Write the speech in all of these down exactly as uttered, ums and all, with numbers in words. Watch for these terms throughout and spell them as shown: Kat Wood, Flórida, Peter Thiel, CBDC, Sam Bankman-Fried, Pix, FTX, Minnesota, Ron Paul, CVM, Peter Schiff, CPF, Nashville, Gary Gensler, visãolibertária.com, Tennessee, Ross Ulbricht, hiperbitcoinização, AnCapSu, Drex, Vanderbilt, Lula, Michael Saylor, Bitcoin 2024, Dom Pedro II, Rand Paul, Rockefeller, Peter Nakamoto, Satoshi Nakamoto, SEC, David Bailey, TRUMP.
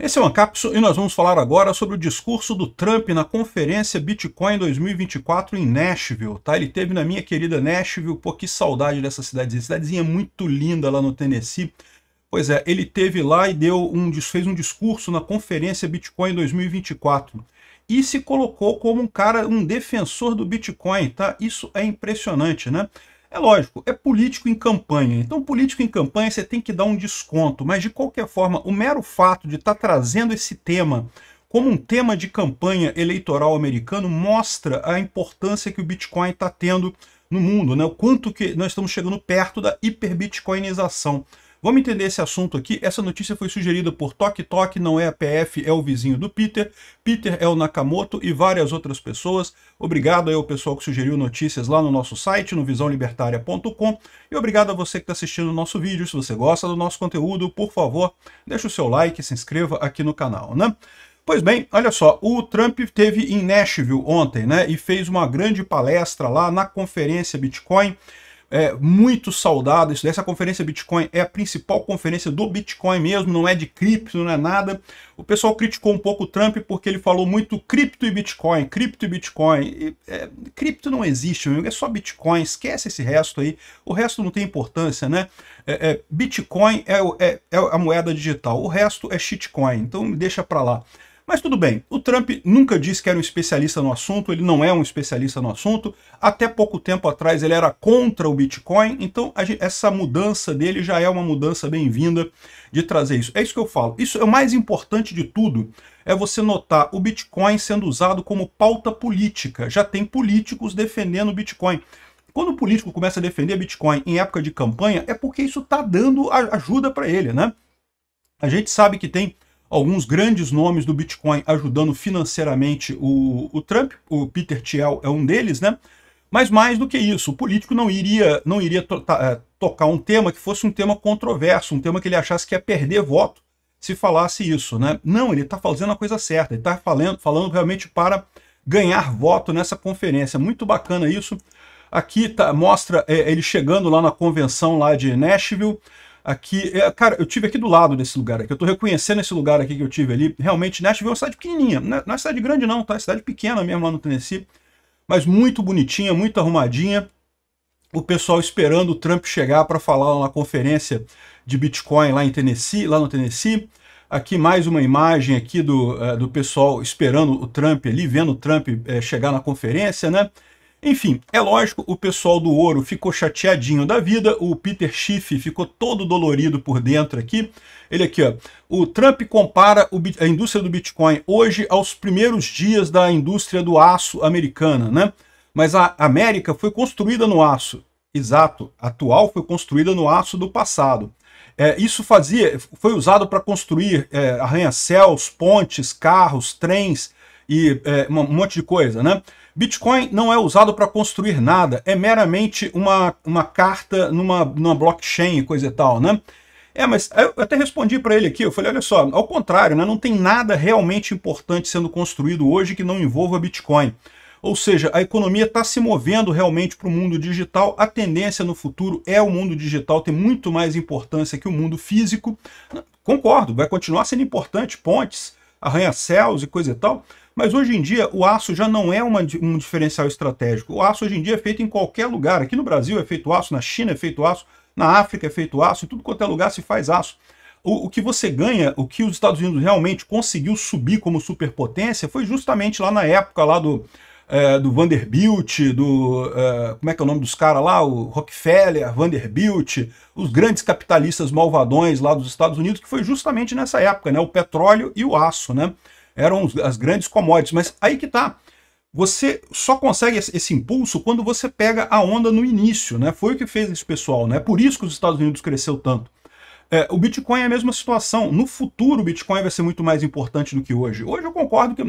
Esse é o AnCapSu e nós vamos falar agora sobre o discurso do Trump na conferência Bitcoin dois mil e vinte e quatro em Nashville, tá? Ele teve na minha querida Nashville, pô, que saudade dessa cidadezinha, cidadezinha muito linda lá no Tennessee. Pois é, ele teve lá e deu um, fez um discurso na conferência Bitcoin dois mil e vinte e quatro e se colocou como um cara, um defensor do Bitcoin, tá? Isso é impressionante, né? É lógico, é político em campanha. Então, político em campanha você tem que dar um desconto, mas de qualquer forma, o mero fato de estar trazendo esse tema como um tema de campanha eleitoral americano mostra a importância que o Bitcoin está tendo no mundo, né? O quanto que nós estamos chegando perto da hiperbitcoinização. Vamos entender esse assunto aqui. Essa notícia foi sugerida por TokTok, não é a P F, é o vizinho do Peter. Peter é o Nakamoto e várias outras pessoas. Obrigado aí ao pessoal que sugeriu notícias lá no nosso site, no visão libertária ponto com. E obrigado a você que está assistindo o nosso vídeo. Se você gosta do nosso conteúdo, por favor, deixa o seu like e se inscreva aqui no canal, né? Pois bem, olha só, o Trump esteve em Nashville ontem, né? E fez uma grande palestra lá na conferência Bitcoin. É muito saudado isso. Essa conferência Bitcoin é a principal conferência do Bitcoin mesmo, não é de cripto, não é nada. O pessoal criticou um pouco o Trump porque ele falou muito cripto e Bitcoin, cripto e Bitcoin. E, é, cripto não existe, meu amigo, é só Bitcoin, esquece esse resto aí. O resto não tem importância, né? É, é, Bitcoin é, é, é a moeda digital, o resto é shitcoin, então deixa pra lá. Mas tudo bem, o Trump nunca disse que era um especialista no assunto, ele não é um especialista no assunto. Até pouco tempo atrás ele era contra o Bitcoin, então a gente, essa mudança dele já é uma mudança bem-vinda de trazer isso. É isso que eu falo. Isso é o mais importante de tudo, é você notar o Bitcoin sendo usado como pauta política. Já tem políticos defendendo o Bitcoin. Quando o político começa a defender Bitcoin em época de campanha, é porque isso está dando ajuda para ele, né? A gente sabe que tem alguns grandes nomes do Bitcoin ajudando financeiramente o, o Trump, o Peter Thiel é um deles, né? Mas mais do que isso, o político não iria, não iria to to tocar um tema que fosse um tema controverso, um tema que ele achasse que ia perder voto se falasse isso, né? Não, ele está fazendo a coisa certa, ele está falando, falando realmente para ganhar voto nessa conferência. Muito bacana isso. Aqui tá, mostra é, ele chegando lá na convenção lá de Nashville. Aqui, cara, eu tive aqui do lado desse lugar aqui, eu tô reconhecendo esse lugar aqui que eu tive ali. Realmente, Nashville é uma cidade pequenininha, não é uma cidade grande não, tá? É uma cidade pequena mesmo lá no Tennessee, mas muito bonitinha, muito arrumadinha. O pessoal esperando o Trump chegar para falar lá na conferência de Bitcoin lá em Tennessee, lá no Tennessee. Aqui mais uma imagem aqui do, do pessoal esperando o Trump ali, vendo o Trump é, chegar na conferência, né? Enfim, é lógico, o pessoal do ouro ficou chateadinho da vida, o Peter Schiff ficou todo dolorido por dentro aqui. Ele aqui, ó, o Trump compara o, a indústria do Bitcoin hoje aos primeiros dias da indústria do aço americana, né? Mas a América foi construída no aço, exato, atual foi construída no aço do passado. É, isso fazia, foi usado para construir é, arranha-céus, pontes, carros, trens, e é, um monte de coisa, né? Bitcoin não é usado para construir nada, é meramente uma, uma carta numa, numa blockchain e coisa e tal, né? É, mas eu até respondi para ele aqui, eu falei, olha só, ao contrário, né? Não tem nada realmente importante sendo construído hoje que não envolva Bitcoin. Ou seja, a economia está se movendo realmente para o mundo digital, a tendência no futuro é o mundo digital ter muito mais importância que o mundo físico. Concordo, vai continuar sendo importante, pontes, arranha-céus e coisa e tal, mas hoje em dia o aço já não é uma, um diferencial estratégico. O aço hoje em dia é feito em qualquer lugar. Aqui no Brasil é feito aço, na China é feito aço, na África é feito aço, em tudo quanto é lugar se faz aço. O, o que você ganha, o que os Estados Unidos realmente conseguiu subir como superpotência foi justamente lá na época lá do, é, do Vanderbilt, do, é, como é que é o nome dos caras lá? O Rockefeller, Vanderbilt, os grandes capitalistas malvadões lá dos Estados Unidos, que foi justamente nessa época, né? O petróleo e o aço, né? Eram as grandes commodities, mas aí que tá. Você só consegue esse impulso quando você pega a onda no início, né? Foi o que fez esse pessoal, né? Por isso que os Estados Unidos cresceu tanto. É, o Bitcoin é a mesma situação. No futuro, o Bitcoin vai ser muito mais importante do que hoje. Hoje eu concordo que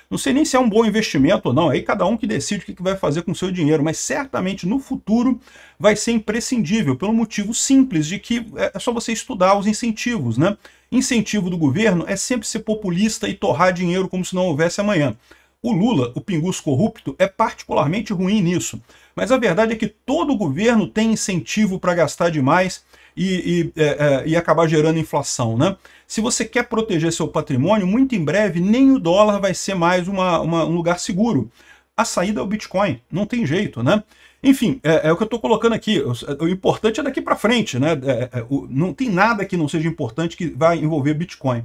não sei nem se é um bom investimento ou não. Aí cada um que decide o que vai fazer com o seu dinheiro. Mas certamente no futuro vai ser imprescindível, pelo motivo simples de que é só você estudar os incentivos, né? Incentivo do governo é sempre ser populista e torrar dinheiro como se não houvesse amanhã. O Lula, o pinguço corrupto, é particularmente ruim nisso. Mas a verdade é que todo governo tem incentivo para gastar demais e, e, é, é, e acabar gerando inflação, né? Se você quer proteger seu patrimônio, muito em breve nem o dólar vai ser mais uma, uma, um lugar seguro. A saída é o Bitcoin, não tem jeito, né? Enfim, é, é o que eu estou colocando aqui. O importante é daqui para frente, né? É, é, o, não tem nada que não seja importante que vai envolver Bitcoin.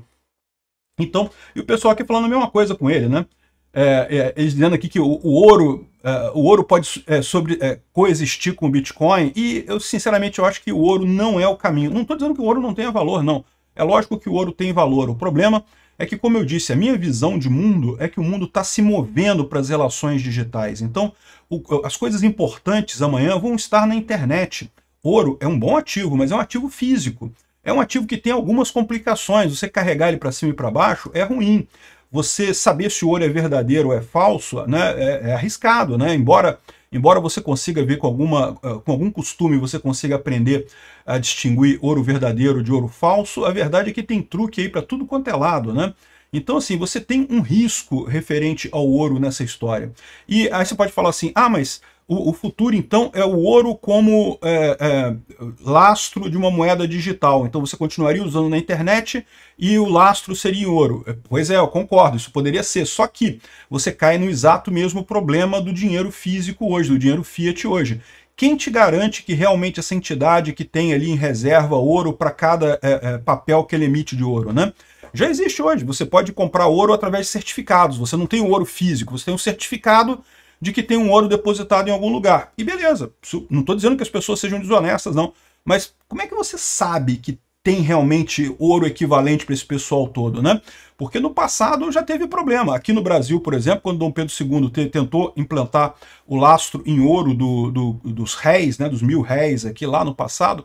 Então, e o pessoal aqui falando a mesma coisa com ele, né? É, é, eles dizendo aqui que o, o ouro é, o ouro pode é, sobre, é, coexistir com o Bitcoin, e eu sinceramente eu acho que o ouro não é o caminho. Não estou dizendo que o ouro não tenha valor, não. É lógico que o ouro tem valor. O problema é que, como eu disse, a minha visão de mundo é que o mundo está se movendo para as relações digitais. Então, o, as coisas importantes amanhã vão estar na internet. Ouro é um bom ativo, mas é um ativo físico. É um ativo que tem algumas complicações. Você carregar ele para cima e para baixo é ruim. Você saber se o ouro é verdadeiro ou é falso, né, é, é arriscado, né? Embora, embora você consiga ver com, alguma, com algum costume, você consiga aprender a distinguir ouro verdadeiro de ouro falso, a verdade é que tem truque aí para tudo quanto é lado, né? Então, assim, você tem um risco referente ao ouro nessa história. E aí você pode falar assim, ah, mas o, o futuro, então, é o ouro como é, é, lastro de uma moeda digital. Então você continuaria usando na internet e o lastro seria em ouro. Pois é, eu concordo, isso poderia ser. Só que você cai no exato mesmo problema do dinheiro físico hoje, do dinheiro fiat hoje. Quem te garante que realmente essa entidade que tem ali em reserva ouro para cada é, é, papel que ele emite de ouro, né? Já existe hoje, você pode comprar ouro através de certificados, você não tem o ouro físico, você tem um certificado de que tem um ouro depositado em algum lugar. E beleza, não estou dizendo que as pessoas sejam desonestas, não, mas como é que você sabe que tem realmente ouro equivalente para esse pessoal todo, né? Porque no passado já teve problema. Aqui no Brasil, por exemplo, quando Dom Pedro segundo tentou implantar o lastro em ouro do, do, dos réis, né, dos mil réis aqui lá no passado,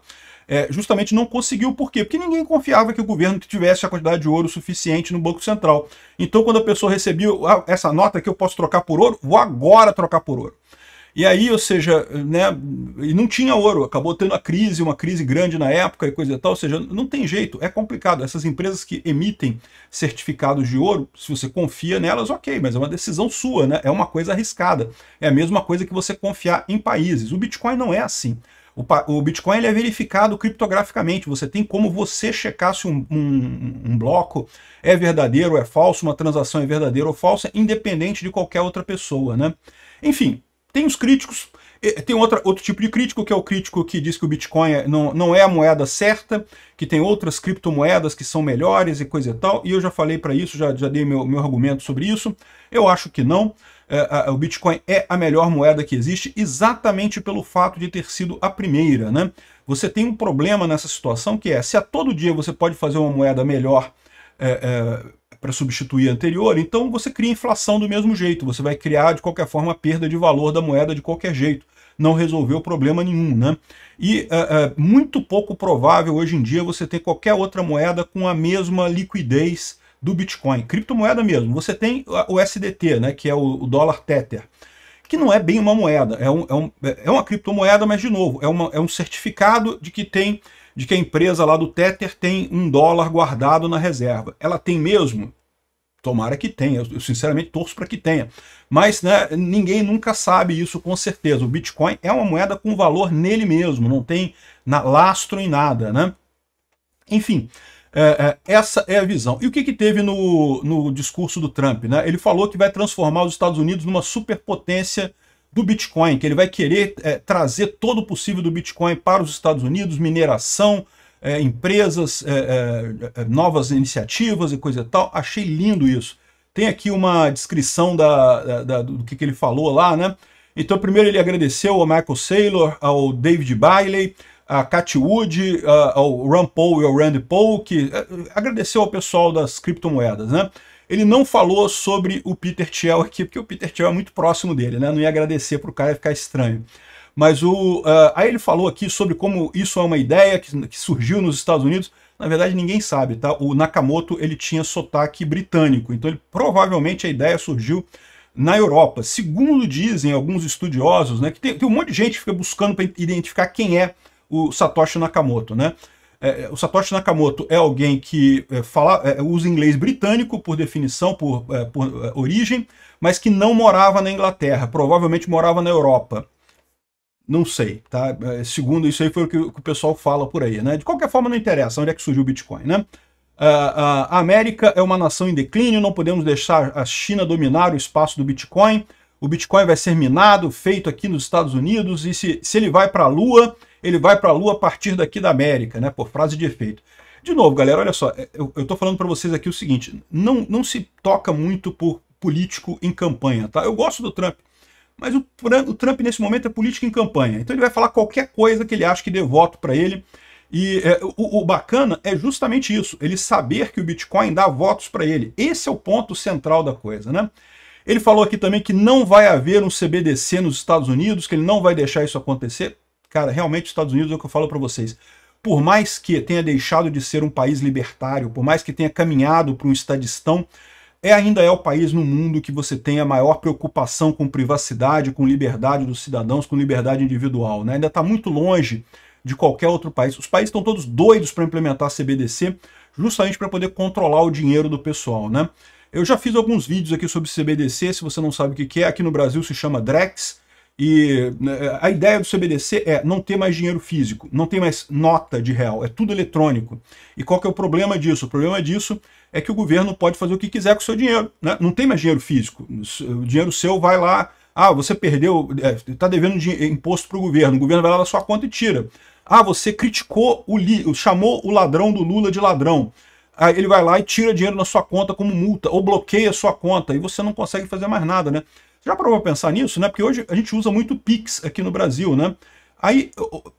É, justamente não conseguiu. Por quê? Porque ninguém confiava que o governo tivesse a quantidade de ouro suficiente no Banco Central. Então, quando a pessoa recebia ah, essa nota que eu posso trocar por ouro, vou agora trocar por ouro. E aí, ou seja, né, não tinha ouro, acabou tendo a crise, uma crise grande na época e coisa e tal, ou seja, não tem jeito, é complicado. Essas empresas que emitem certificados de ouro, se você confia nelas, ok, mas é uma decisão sua, né? É uma coisa arriscada. É a mesma coisa que você confiar em países. O Bitcoin não é assim. O Bitcoin ele é verificado criptograficamente, você tem como você checar se um, um, um bloco é verdadeiro ou é falso, uma transação é verdadeira ou falsa, independente de qualquer outra pessoa, né? Enfim, tem os críticos, tem outra, outro tipo de crítico, que é o crítico que diz que o Bitcoin não, não é a moeda certa, que tem outras criptomoedas que são melhores e coisa e tal, e eu já falei para isso, já, já dei meu, meu argumento sobre isso, eu acho que não. O Bitcoin é a melhor moeda que existe exatamente pelo fato de ter sido a primeira, né? Você tem um problema nessa situação que é, se a todo dia você pode fazer uma moeda melhor é, é, para substituir a anterior, então você cria inflação do mesmo jeito, você vai criar de qualquer forma a perda de valor da moeda de qualquer jeito. Não resolveu problema nenhum, né? E é, é, muito pouco provável hoje em dia você ter qualquer outra moeda com a mesma liquidez do Bitcoin, criptomoeda mesmo. Você tem o S D T, né, que é o dólar Tether, que não é bem uma moeda, é, um, é, um, é uma criptomoeda, mas de novo, é, uma, é um certificado de que, tem, de que a empresa lá do Tether tem um dólar guardado na reserva. Ela tem mesmo? Tomara que tenha, eu sinceramente torço para que tenha, mas né, ninguém nunca sabe isso com certeza. O Bitcoin é uma moeda com valor nele mesmo, não tem na, lastro em nada, né? Enfim, É, é, essa é a visão. E o que, que teve no, no discurso do Trump, né? Ele falou que vai transformar os Estados Unidos numa superpotência do Bitcoin, que ele vai querer é, trazer todo o possível do Bitcoin para os Estados Unidos, mineração, é, empresas, é, é, novas iniciativas e coisa e tal. Achei lindo isso. Tem aqui uma descrição da, da, da, do que, que ele falou lá, né? Então, primeiro ele agradeceu ao Michael Saylor, ao David Bailey, a Kat Wood, ao Ron Paul e ao Rand Paul, que agradeceu ao pessoal das criptomoedas, né? Ele não falou sobre o Peter Thiel aqui, porque o Peter Thiel é muito próximo dele, né? Não ia agradecer para o cara, ia ficar estranho. Mas o, uh, aí ele falou aqui sobre como isso é uma ideia que, que surgiu nos Estados Unidos. Na verdade, ninguém sabe, tá? O Nakamoto, ele tinha sotaque britânico, então ele, provavelmente a ideia surgiu na Europa. Segundo dizem alguns estudiosos, né? Que tem, tem um monte de gente que fica buscando para identificar quem é o Satoshi Nakamoto, né? É, o Satoshi Nakamoto é alguém que é, fala, é, usa inglês britânico, por definição, por, é, por é, origem, mas que não morava na Inglaterra, provavelmente morava na Europa. Não sei, tá? Segundo isso aí foi o que o pessoal fala por aí, né? De qualquer forma, não interessa onde é que surgiu o Bitcoin, né? Uh, uh, a América é uma nação em declínio, não podemos deixar a China dominar o espaço do Bitcoin. O Bitcoin vai ser minado, feito aqui nos Estados Unidos, e se, se ele vai para a Lua, ele vai para a Lua a partir daqui da América, né? Por frase de efeito. De novo, galera, olha só, eu estou falando para vocês aqui o seguinte, não, não se toca muito por político em campanha, tá? Eu gosto do Trump, mas o, o Trump nesse momento é político em campanha, então ele vai falar qualquer coisa que ele acha que dê voto para ele. E é, o, o bacana é justamente isso, ele saber que o Bitcoin dá votos para ele. Esse é o ponto central da coisa, né? Ele falou aqui também que não vai haver um C B D C nos Estados Unidos, que ele não vai deixar isso acontecer. Cara, realmente os Estados Unidos é o que eu falo para vocês. Por mais que tenha deixado de ser um país libertário, por mais que tenha caminhado para um estadistão, é, ainda é o país no mundo que você tem a maior preocupação com privacidade, com liberdade dos cidadãos, com liberdade individual, né? Ainda está muito longe de qualquer outro país. Os países estão todos doidos para implementar a C B D C, justamente para poder controlar o dinheiro do pessoal, né? Eu já fiz alguns vídeos aqui sobre C B D C, se você não sabe o que é, aqui no Brasil se chama Drex, e a ideia do C B D C é não ter mais dinheiro físico, não ter mais nota de real, é tudo eletrônico. E qual que é o problema disso? O problema disso é que o governo pode fazer o que quiser com o seu dinheiro, né? Não tem mais dinheiro físico, o dinheiro seu vai lá, ah, você perdeu, está devendo imposto para o governo, o governo vai lá na sua conta e tira. Ah, você criticou, o li... chamou o ladrão do Lula de ladrão. Aí ele vai lá e tira dinheiro na sua conta como multa, ou bloqueia a sua conta, e você não consegue fazer mais nada, né? Já parou pra pensar nisso, né? Porque hoje a gente usa muito Pix aqui no Brasil, né? Aí,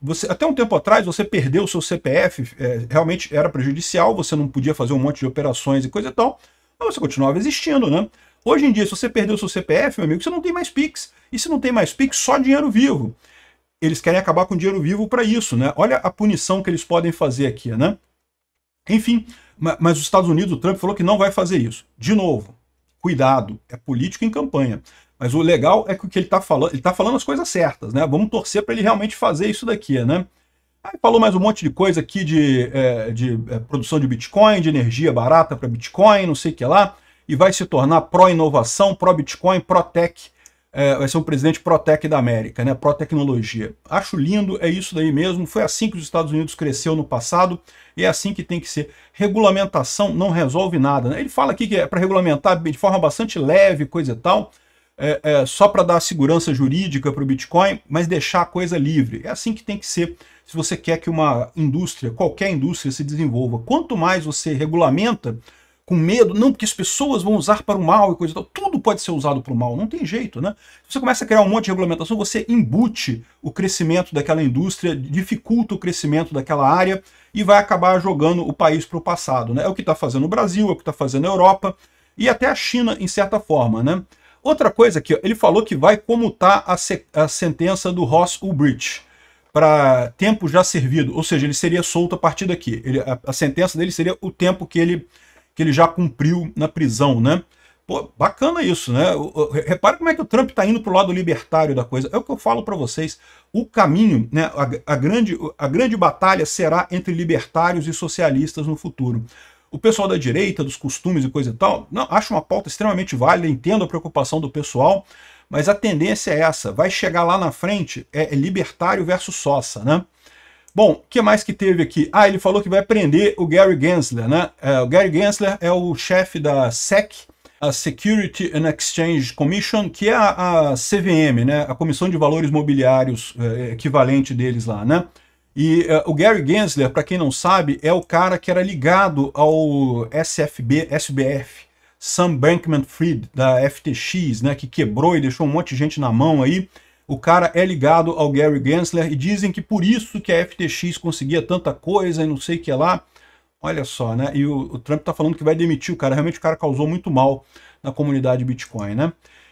você, até um tempo atrás, você perdeu o seu C P F, é, realmente era prejudicial, você não podia fazer um monte de operações e coisa e tal, mas você continuava existindo, né? Hoje em dia, se você perdeu o seu C P F, meu amigo, você não tem mais Pix. E se não tem mais Pix, só dinheiro vivo. Eles querem acabar com dinheiro vivo para isso, né? Olha a punição que eles podem fazer aqui, né? Enfim, mas os Estados Unidos, o Trump falou que não vai fazer isso. De novo, cuidado, é político em campanha. Mas o legal é que o que ele tá falando, ele tá falando as coisas certas, né? Vamos torcer para ele realmente fazer isso daqui, né? Aí falou mais um monte de coisa aqui de, é, de é, produção de Bitcoin, de energia barata para Bitcoin, não sei o que lá, e vai se tornar pró-inovação, pró-Bitcoin, pró-tech. É, vai ser um presidente pró-tech da América, né? Pró-tecnologia. Acho lindo, é isso daí mesmo. Foi assim que os Estados Unidos cresceu no passado e é assim que tem que ser. Regulamentação não resolve nada, né? Ele fala aqui que é para regulamentar de forma bastante leve, coisa e tal, é, é, só para dar segurança jurídica para o Bitcoin, mas deixar a coisa livre. É assim que tem que ser se você quer que uma indústria, qualquer indústria, se desenvolva. Quanto mais você regulamenta, com medo, não, porque as pessoas vão usar para o mal e coisa e tal. Tudo pode ser usado para o mal, não tem jeito, né? Se você começa a criar um monte de regulamentação, você embute o crescimento daquela indústria, dificulta o crescimento daquela área e vai acabar jogando o país para o passado, né? É o que está fazendo o Brasil, é o que está fazendo a Europa e até a China, em certa forma, né? Outra coisa aqui, ó, ele falou que vai comutar a, a sentença do Ross Ulbricht para tempo já servido, ou seja, ele seria solto a partir daqui. Ele, a, a sentença dele seria o tempo que ele... que ele já cumpriu na prisão, né? Pô, bacana isso, né? Repara como é que o Trump tá indo pro lado libertário da coisa. É o que eu falo para vocês. O caminho, né? A, a, grande, a grande batalha será entre libertários e socialistas no futuro. O pessoal da direita, dos costumes e coisa e tal, não, acho uma pauta extremamente válida, entendo a preocupação do pessoal, mas a tendência é essa. Vai chegar lá na frente, é, é libertário versus sossa, né? Bom, o que mais que teve aqui? Ah, ele falou que vai prender o Gary Gensler, né? É, o Gary Gensler é o chefe da S E C, a Security and Exchange Commission, que é a, a C V M, né? A Comissão de Valores Mobiliários é, equivalente deles lá, né? E é, o Gary Gensler, para quem não sabe, é o cara que era ligado ao S F B, S B F, Sam Bankman-Fried, da F T X, né? Que quebrou e deixou um monte de gente na mão aí. O cara é ligado ao Gary Gensler e dizem que por isso que a F T X conseguia tanta coisa e não sei o que lá. Olha só, né? E o, o Trump tá falando que vai demitir o cara. Realmente o cara causou muito mal na comunidade Bitcoin, né?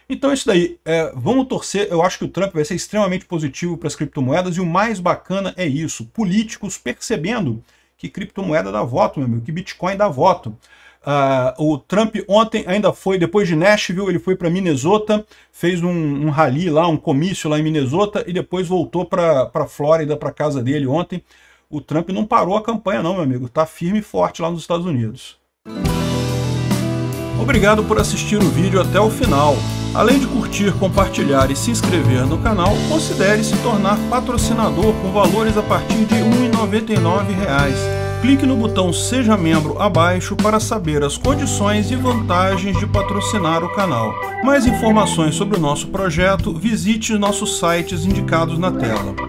Então isso daí. É, vamos torcer. Eu acho que o Trump vai ser extremamente positivo para as criptomoedas e o mais bacana é isso. Políticos percebendo que criptomoeda dá voto, meu amigo, que Bitcoin dá voto. Uh, o Trump ontem ainda foi, depois de Nashville, ele foi para Minnesota, fez um, um rally lá, um comício lá em Minnesota e depois voltou para a Flórida, para casa dele ontem. O Trump não parou a campanha não, meu amigo, tá firme e forte lá nos Estados Unidos. Obrigado por assistir o vídeo até o final. Além de curtir, compartilhar e se inscrever no canal, considere se tornar patrocinador com valores a partir de um real e noventa e nove centavos. Clique no botão Seja Membro abaixo para saber as condições e vantagens de patrocinar o canal. Mais informações sobre o nosso projeto, visite nossos sites indicados na tela.